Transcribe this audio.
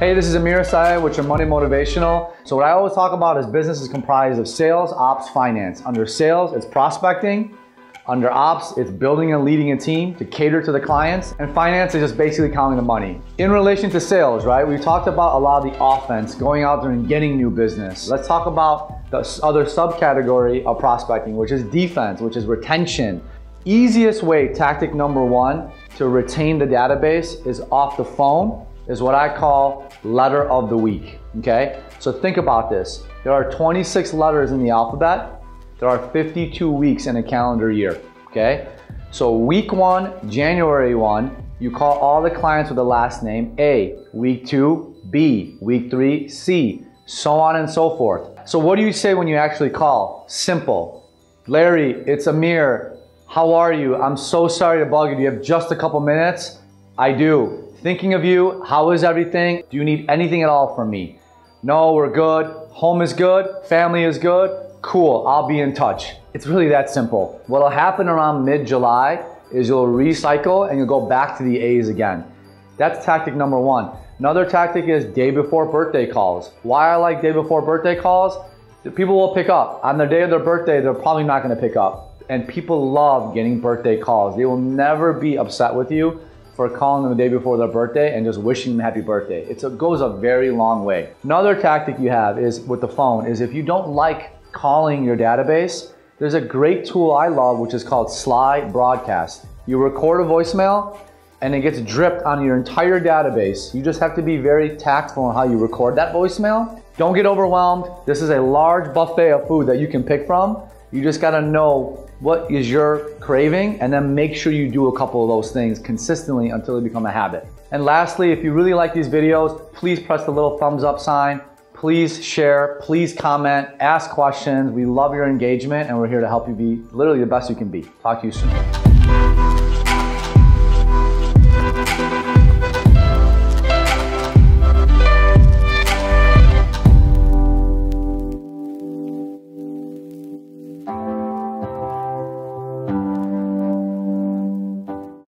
Hey, this is Amir Syed with your Money Motivational. So what I always talk about is business is comprised of sales, ops, finance. Under sales, it's prospecting. Under ops, it's building and leading a team to cater to the clients. And finance is just basically counting the money. In relation to sales, right, we've talked about a lot of the offense, going out there and getting new business. Let's talk about the other subcategory of prospecting, which is defense, which is retention. Easiest way, tactic number one, to retain the database is off the phone, is what I call letter of the week, okay? So think about this. There are 26 letters in the alphabet. There are 52 weeks in a calendar year, okay? So week one, January 1, you call all the clients with the last name A, week 2, B, week 3, C, so on and so forth. So what do you say when you actually call? Simple. Larry, it's Amir. How are you? I'm so sorry to bug you. Do you have just a couple minutes? I do. Thinking of you. How is everything? Do you need anything at all from me? No, we're good. Home is good. Family is good. Cool. I'll be in touch. It's really that simple. What'll happen around mid-July is you'll recycle and you'll go back to the A's again. That's tactic number one. Another tactic is day before birthday calls. Why I like day before birthday calls? People will pick up. On the day of their birthday, they're probably not going to pick up. And people love getting birthday calls. They will never be upset with you for calling them the day before their birthday and just wishing them happy birthday. It goes a very long way. Another tactic you have is with the phone is if you don't like calling your database, there's a great tool I love which is called Sly Broadcast. You record a voicemail and it gets dripped on your entire database. You just have to be very tactful on how you record that voicemail. Don't get overwhelmed. This is a large buffet of food that you can pick from. You just gotta know what is your craving and then make sure you do a couple of those things consistently until they become a habit. And lastly, if you really like these videos, please press the little thumbs up sign, please share, please comment, ask questions. We love your engagement and we're here to help you be literally the best you can be. Talk to you soon.